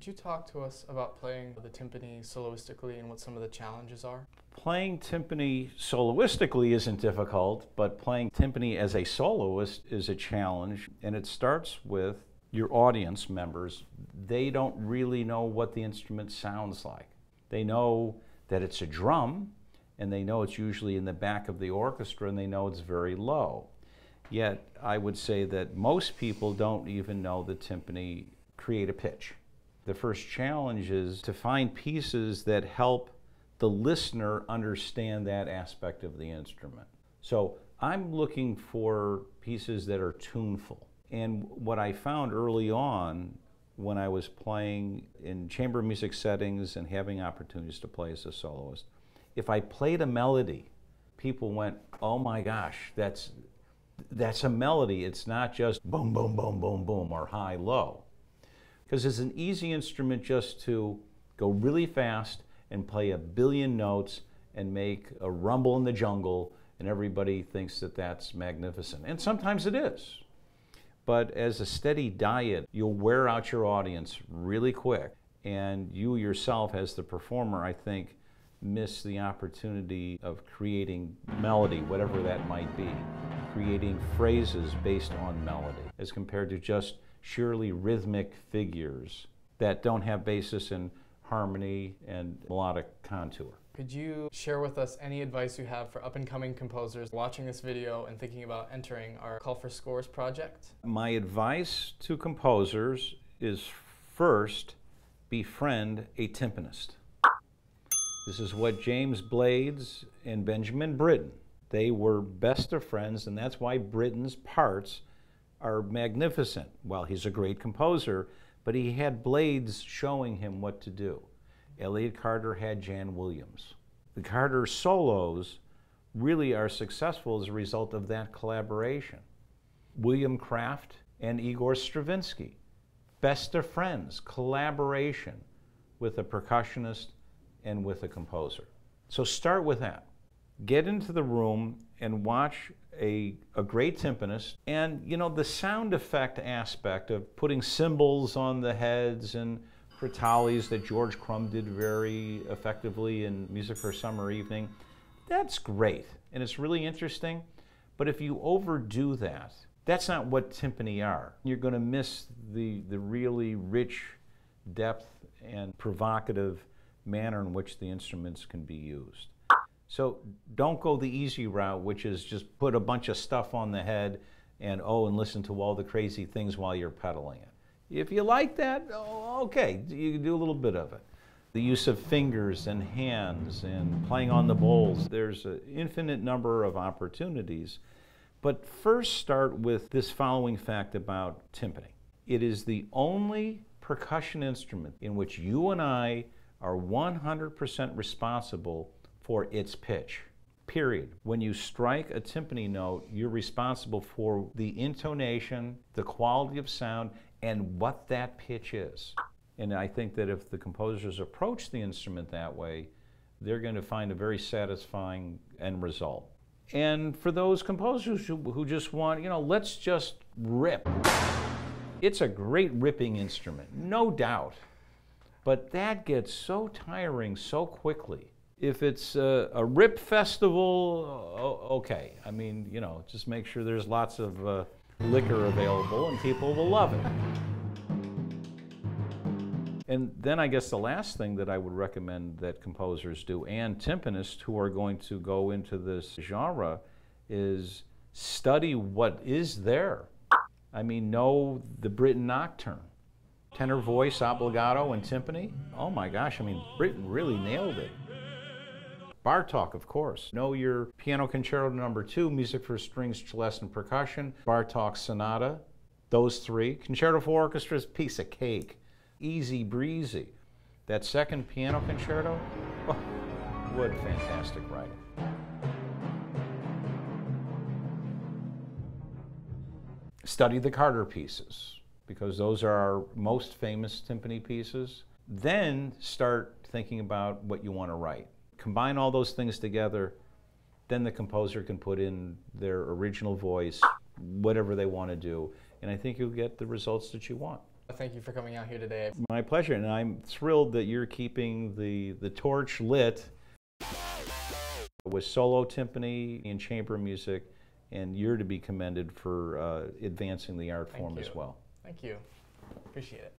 Could you talk to us about playing the timpani soloistically and what some of the challenges are? Playing timpani soloistically isn't difficult, but playing timpani as a soloist is a challenge, and it starts with your audience members. They don't really know what the instrument sounds like. They know that it's a drum, and they know it's usually in the back of the orchestra, and they know it's very low. Yet, I would say that most people don't even know the timpani create a pitch. The first challenge is to find pieces that help the listener understand that aspect of the instrument. So I'm looking for pieces that are tuneful. And what I found early on when I was playing in chamber music settings and having opportunities to play as a soloist, if I played a melody, people went, oh my gosh, that's a melody. It's not just boom, boom, boom, boom, boom, or high, low. Because it's an easy instrument just to go really fast and play a billion notes and make a rumble in the jungle, and everybody thinks that that's magnificent. And sometimes it is. But as a steady diet, you'll wear out your audience really quick. And you yourself, as the performer, I think, miss the opportunity of creating melody, whatever that might be, creating phrases based on melody, as compared to just sheerly rhythmic figures that don't have basis in harmony and melodic contour. Could you share with us any advice you have for up-and-coming composers watching this video and thinking about entering our Call for Scores project? My advice to composers is, first, befriend a timpanist. This is what James Blades and Benjamin Britten, they were best of friends, and that's why Britten's parts are magnificent. Well, he's a great composer, but he had Blades showing him what to do. Elliott Carter had Jan Williams. The Carter solos really are successful as a result of that collaboration. William Kraft and Igor Stravinsky, best of friends, collaboration with a percussionist and with a composer. So start with that. Get into the room and watch a great timpanist, and you know, the sound effect aspect of putting cymbals on the heads and fritalis that George Crumb did very effectively in Music for a Summer Evening, that's great and it's really interesting, but if you overdo that, that's not what timpani are. You're going to miss the really rich depth and provocative manner in which the instruments can be used. So don't go the easy route, which is just put a bunch of stuff on the head and oh, and listen to all the crazy things while you're pedaling it. If you like that, oh, okay, you can do a little bit of it. The use of fingers and hands and playing on the bowls, there's an infinite number of opportunities. But first start with this following fact about timpani. It is the only percussion instrument in which you and I are 100% responsible for its pitch, period. When you strike a timpani note, you're responsible for the intonation, the quality of sound, and what that pitch is. And I think that if the composers approach the instrument that way, they're going to find a very satisfying end result. And for those composers who just want, you know, let's just rip. It's a great ripping instrument, no doubt. But that gets so tiring so quickly. If it's a rip festival, okay. I mean, you know, just make sure there's lots of liquor available and people will love it. And then I guess the last thing that I would recommend that composers do, and timpanists who are going to go into this genre, is study what is there. I mean, know the Britten Nocturne. Tenor voice, obbligato, and timpani. Oh my gosh, I mean, Britten really nailed it. Bartók, of course. Know your Piano Concerto No. 2, Music for Strings, Celeste, and Percussion, Bartók Sonata, those three. Concerto for Orchestra is piece of cake, easy breezy. That second piano concerto, oh, what fantastic writing. Study the Carter pieces, because those are our most famous timpani pieces. Then start thinking about what you want to write. Combine all those things together, then the composer can put in their original voice, whatever they want to do, and I think you'll get the results that you want. Thank you for coming out here today. My pleasure, and I'm thrilled that you're keeping the torch lit with solo timpani and chamber music, and you're to be commended for advancing the art form as well. Thank you. Appreciate it.